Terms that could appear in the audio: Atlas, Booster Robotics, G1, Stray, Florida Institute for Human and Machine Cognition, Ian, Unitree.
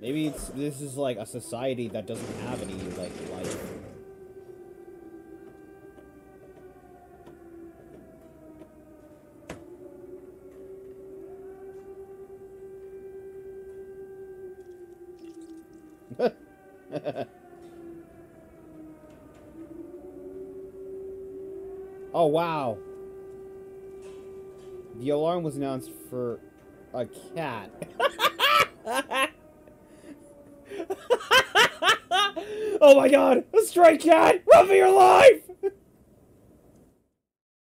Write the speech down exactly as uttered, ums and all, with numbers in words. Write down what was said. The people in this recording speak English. Maybe it's, this is like a society that doesn't have any like life. Oh wow. The alarm was announced for a cat. Oh my god! A stray cat! Run for your life!